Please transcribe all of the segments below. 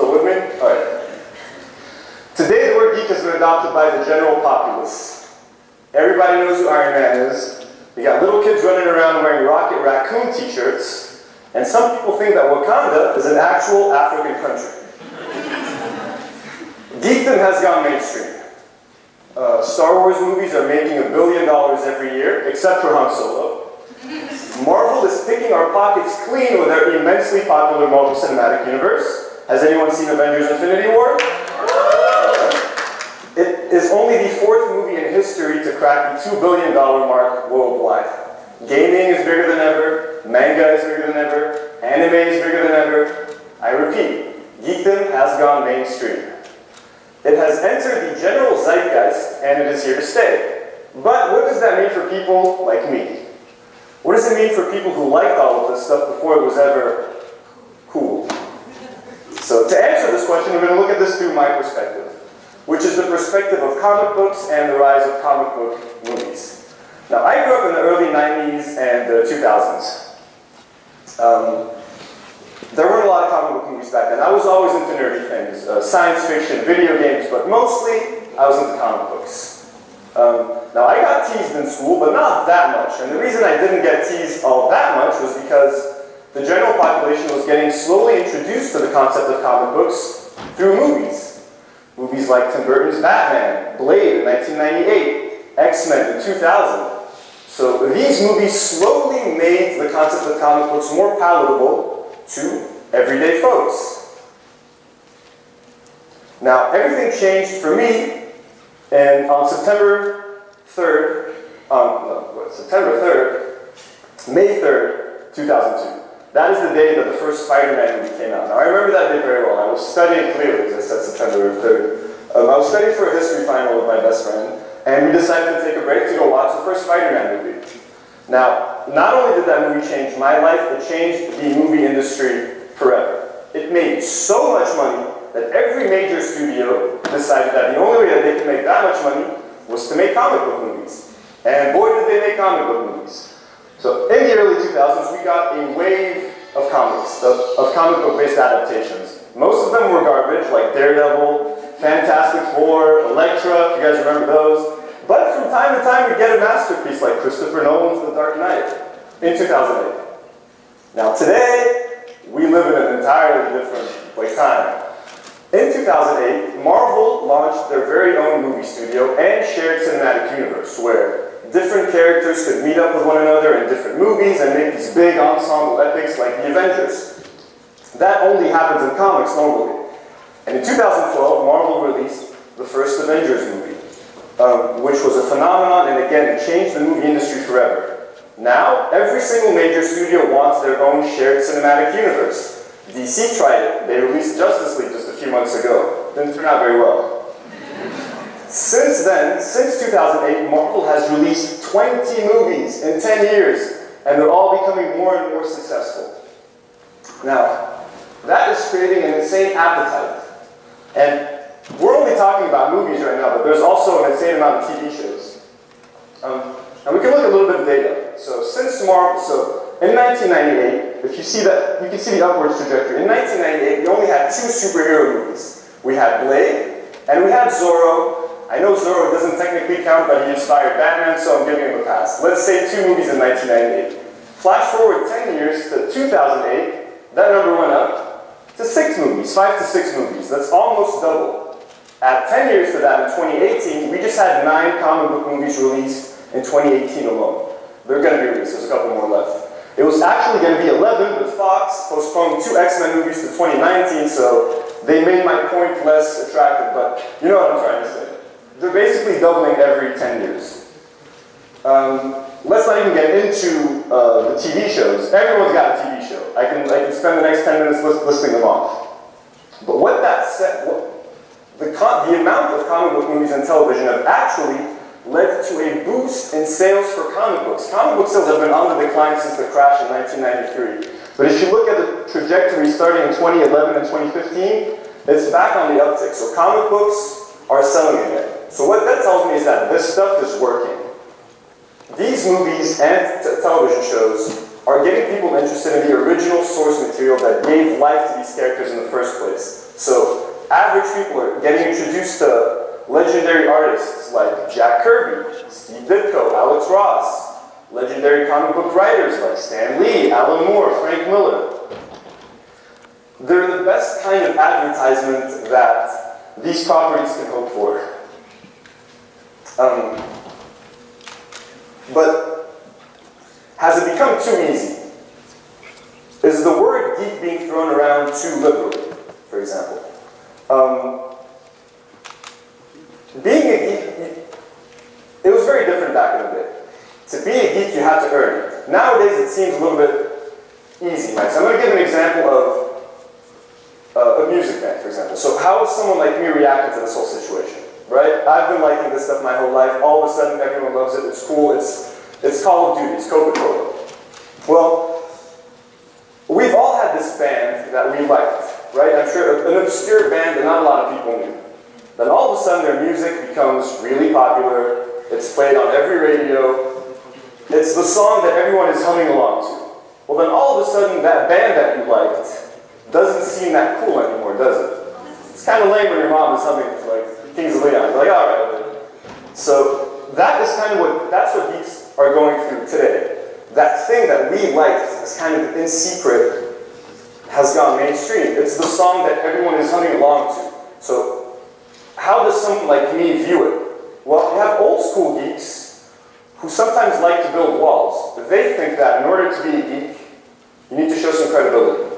Still with me? All right. Today the word geek has been adopted by the general populace. Everybody knows who Iron Man is. We got little kids running around wearing Rocket Raccoon t-shirts, and some people think that Wakanda is an actual African country. Geekdom has gone mainstream. Star Wars movies are making $1 billion every year, except for Han Solo. Marvel is picking our pockets clean with their immensely popular Marvel Cinematic Universe. Has anyone seen Avengers Infinity War? It is only the fourth movie in history to crack the $2 billion mark worldwide. Gaming is bigger than ever, manga is bigger than ever, anime is bigger than ever. I repeat, geekdom has gone mainstream. It has entered the general zeitgeist, and it is here to stay. But what does that mean for people like me? What does it mean for people who liked all of this stuff before it was ever cool? So to answer this question, we're going to look at this through my perspective, which is the perspective of comic books and the rise of comic book movies. Now, I grew up in the early 90s and the 2000s. There weren't a lot of comic book movies back then. I was always into nerdy things, science fiction, video games, but mostly I was into comic books. Now, I got teased in school, but not that much. And the reason I didn't get teased all that much was because the general population was getting slowly introduced to the concept of comic books through movies. Movies like Tim Burton's Batman, Blade in 1998, X-Men in 2000. So these movies slowly made the concept of comic books more palatable to everyday folks. Now, everything changed for me, and on May 3rd, 2002. That is the day that the first Spider-Man movie came out. Now, I remember that day very well. I was studying clearly, because I said September 3rd. I was studying for a history final with my best friend, and we decided to take a break to go watch the first Spider-Man movie. Now, not only did that movie change my life, it changed the movie industry forever. It made so much money that every major studio decided that the only way that they could make that much money was to make comic book movies. And boy, did they make comic book movies. So in the early 2000s, we got a wave of comics, of comic book-based adaptations. Most of them were garbage, like Daredevil, Fantastic Four, Elektra, if you guys remember those. But from time to time, we get a masterpiece like Christopher Nolan's The Dark Knight in 2008. Now today, we live in an entirely different time. In 2008, Marvel launched their very own movie studio and shared cinematic universe, where different characters could meet up with one another in different movies and make these big ensemble epics like The Avengers. That only happens in comics normally. And in 2012, Marvel released the first Avengers movie, which was a phenomenon, and again, it changed the movie industry forever. Now, every single major studio wants their own shared cinematic universe. DC tried it. They released Justice League just a few months ago. Didn't turn out very well. Since then, since 2008, Marvel has released 20 movies in 10 years, and they're all becoming more and more successful. Now, that is creating an insane appetite. And we're only talking about movies right now, but there's also an insane amount of TV shows. And we can look at a little bit of data. So since Marvel, in 1998, if you see that, you can see the upwards trajectory. In 1998, we only had 2 superhero movies. We had Blade, and we had Zorro. I know Zorro doesn't technically count, but he inspired Batman, so I'm giving him a pass. Let's say 2 movies in 1998. Flash forward 10 years to 2008, that number went up to 6 movies, 5 to 6 movies. That's almost double. At 10 years to that, in 2018, we just had 9 comic book movies released in 2018 alone. They're going to be released. There's a couple more left. It was actually going to be 11, but Fox postponed 2 X-Men movies to 2019, so they made my point less attractive, but you know what I'm trying to say. They're basically doubling every 10 years. Let's not even get into the TV shows. Everyone's got a TV show. I can spend the next 10 minutes listing them off. But what that said, the amount of comic book movies and television have actually led to a boost in sales for comic books. Comic book sales have been on the decline since the crash in 1993. But if you look at the trajectory starting in 2011 and 2015, it's back on the uptick. So comic books are selling again. So what that tells me is that this stuff is working. These movies and television shows are getting people interested in the original source material that gave life to these characters in the first place. So average people are getting introduced to legendary artists like Jack Kirby, Steve Ditko, Alex Ross, legendary comic book writers like Stan Lee, Alan Moore, Frank Miller. They're the best kind of advertisement that these properties can hope for. But has it become too easy? Is the word geek being thrown around too liberally, for example? Being a geek, it was very different back in the day. To be a geek, you had to earn it. Nowadays, it seems a little bit easy. Right? So I'm going to give an example of a music band, for example. So how is someone like me reacting to this whole situation? Right? I've been liking this stuff my whole life. All of a sudden, everyone loves it. It's cool. It's Call of Duty. It's Coca-Cola. Well, we've all had this band that we liked, right? I'm sure an obscure band that not a lot of people knew. Then all of a sudden, their music becomes really popular. It's played on every radio. It's the song that everyone is humming along to. Well, then all of a sudden, that band that you liked doesn't seem that cool anymore, does it? It's kind of lame when your mom is humming like Kings of Leon. You're like, all right. So that is kind of what geeks are going through today. That thing that we liked is kind of in secret has gone mainstream. It's the song that everyone is humming along to. So how does someone like me view it? Well, you have old school geeks who sometimes like to build walls. They think that in order to be a geek, you need to show some credibility.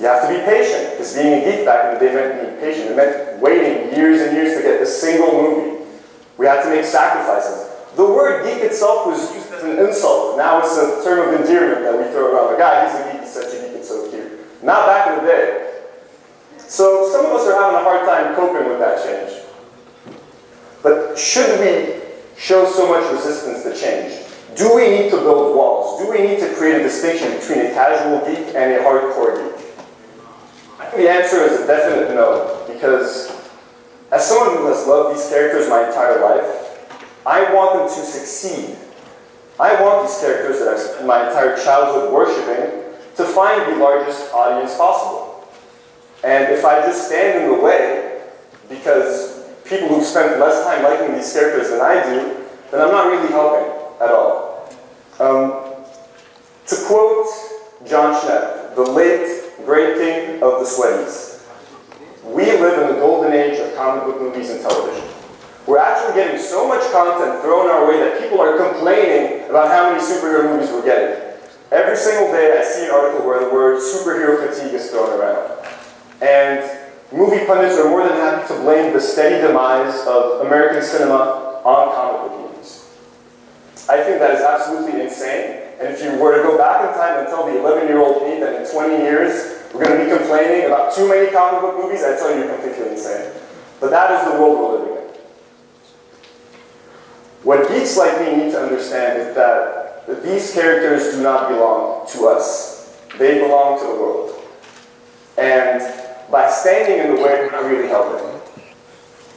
You have to be patient, because being a geek back in the day meant being patient. It meant waiting years and years to get a single movie. We had to make sacrifices. The word geek itself was used as an insult. Now it's a term of endearment that we throw around. The guy, he's a geek, he's such a geek, it's so cute. Not back in the day. So some of us are having a hard time coping with that change. But should we show so much resistance to change? Do we need to build walls? Do we need to create a distinction between a casual geek and a hardcore geek? I think the answer is a definite no, because as someone who has loved these characters my entire life, I want them to succeed. I want these characters that I've spent my entire childhood worshipping to find the largest audience possible. And if I just stand in the way, because people who spend less time liking these characters than I do, then I'm not really helping at all. To quote John Schnepp, the late great king of the sweaties, we live in the golden age of comic book movies and television. We're actually getting so much content thrown our way that people are complaining about how many superhero movies we're getting. Every single day I see an article where the word superhero fatigue is thrown around. And movie pundits are more than happy to blame the steady demise of American cinema on comic book movies. I think that is absolutely insane. And if you were to go back in time and tell the 11-year-old me that in 20 years we're going to be complaining about too many comic book movies, I'd tell you you're completely insane. But that is the world we're living in. What geeks like me need to understand is that these characters do not belong to us. They belong to the world. And by standing in the way, we're not really helping.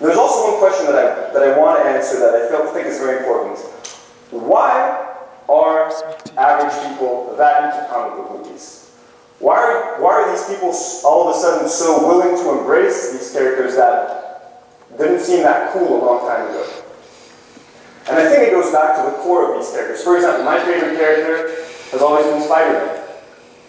There's also one question that I want to answer that I think is very important. Why are average people that into comic book movies? Why are these people all of a sudden so willing to embrace these characters that didn't seem that cool a long time ago? And I think it goes back to the core of these characters. For example, my favorite character has always been Spider-Man.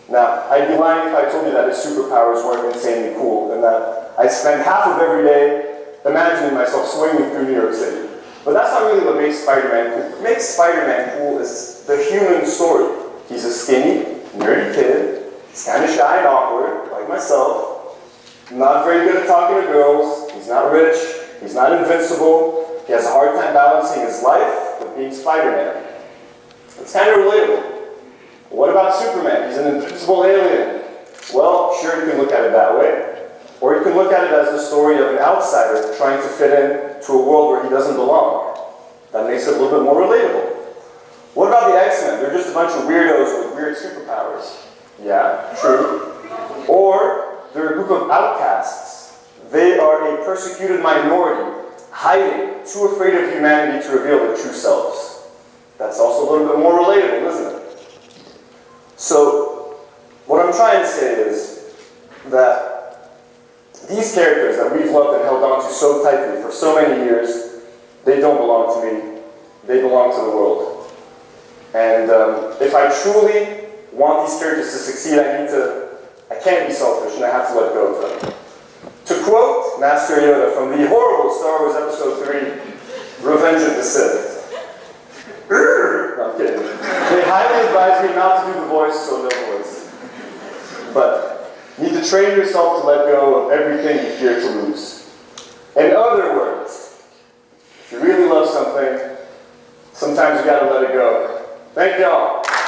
Now, I'd be lying if I told you that his superpowers weren't insanely cool and that I spend half of every day imagining myself swinging through New York City. But that's not really what makes Spider-Man cool. What makes Spider-Man cool is the human story. He's a skinny, nerdy kid. He's kind of shy and awkward, like myself. Not very good at talking to girls. He's not rich. He's not invincible. He has a hard time balancing his life with being Spider-Man. It's kind of relatable. What about Superman? He's an invincible alien. Well, sure, you can look at it that way. Or you can look at it as the story of an outsider trying to fit in to a world where he doesn't belong. That makes it a little bit more relatable. What about the X-Men? They're just a bunch of weirdos with weird superpowers. Yeah, true. Or they're a group of outcasts. They are a persecuted minority, hiding, too afraid of humanity to reveal their true selves. That's also a little bit more relatable, isn't it? So, what I'm trying to say is that These characters that we've loved and held on to so tightly for so many years, they don't belong to me. They belong to the world. And if I truly want these characters to succeed, I can't be selfish, and I have to let go of them. To quote Master Yoda from the horrible Star Wars Episode 3 Revenge of the Sith, no, I'm kidding. They highly advise me not to do the voice, so no voice. But you need to train yourself to let go of everything you fear to lose. In other words, if you really love something, sometimes you gotta let it go. Thank y'all.